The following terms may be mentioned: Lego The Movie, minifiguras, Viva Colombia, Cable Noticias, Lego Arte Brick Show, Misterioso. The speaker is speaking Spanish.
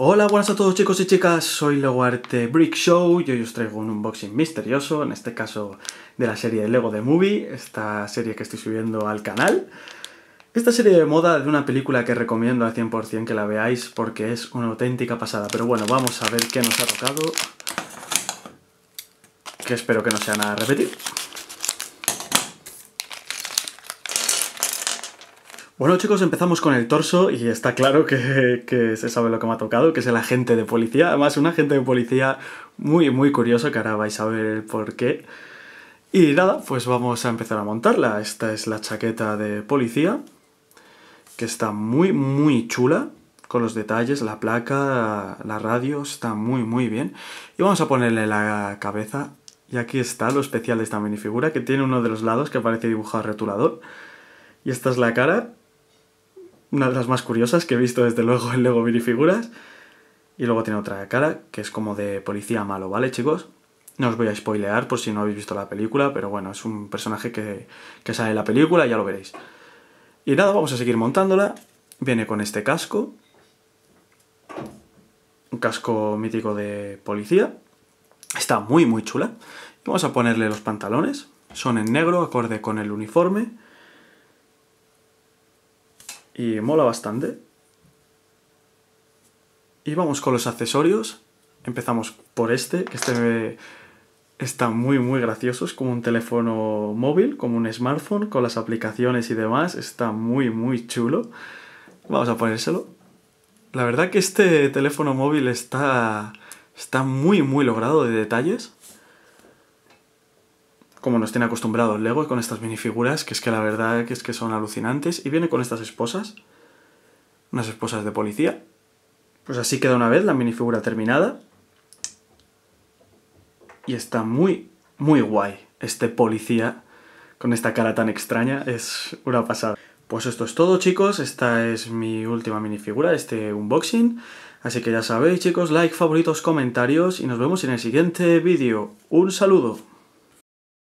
Hola, buenas a todos chicos y chicas, soy Lego Arte Brick Show y hoy os traigo un unboxing misterioso, en este caso de la serie Lego The Movie, esta serie que estoy subiendo al canal. Esta serie de moda de una película que recomiendo al 100% que la veáis porque es una auténtica pasada. Pero bueno, vamos a ver qué nos ha tocado, que espero que no sea nada a repetir. Bueno chicos, empezamos con el torso y está claro que se sabe lo que me ha tocado, que es el agente de policía. Además, un agente de policía muy curioso, que ahora vais a ver el porqué. Y nada, pues vamos a empezar a montarla. Esta es la chaqueta de policía, que está muy chula, con los detalles, la placa, la radio, está muy bien. Y vamos a ponerle la cabeza. Y aquí está lo especial de esta minifigura, que tiene uno de los lados que parece dibujado rotulador. Y esta es la cara. Una de las más curiosas que he visto desde luego en Lego Minifiguras. Y luego tiene otra cara, que es como de policía malo, ¿vale, chicos? No os voy a spoilear por si no habéis visto la película, pero bueno, es un personaje que sale en la película, ya lo veréis. Y nada, vamos a seguir montándola. Viene con este casco. Un casco mítico de policía. Está muy chula. Vamos a ponerle los pantalones. Son en negro, acorde con el uniforme. Y mola bastante. Y vamos con los accesorios. Empezamos por este, que este está muy gracioso. Es como un teléfono móvil, como un smartphone, con las aplicaciones y demás. Está muy chulo. Vamos a ponérselo. La verdad que este teléfono móvil está muy logrado de detalles, como nos tiene acostumbrados Lego con estas minifiguras, que es que la verdad que es que son alucinantes. Y viene con estas esposas, unas esposas de policía. Pues así queda una vez la minifigura terminada. Y está muy guay este policía, con esta cara tan extraña, es una pasada. Pues esto es todo chicos, esta es mi última minifigura, este unboxing. Así que ya sabéis chicos, like, favoritos, comentarios, y nos vemos en el siguiente vídeo. ¡Un saludo!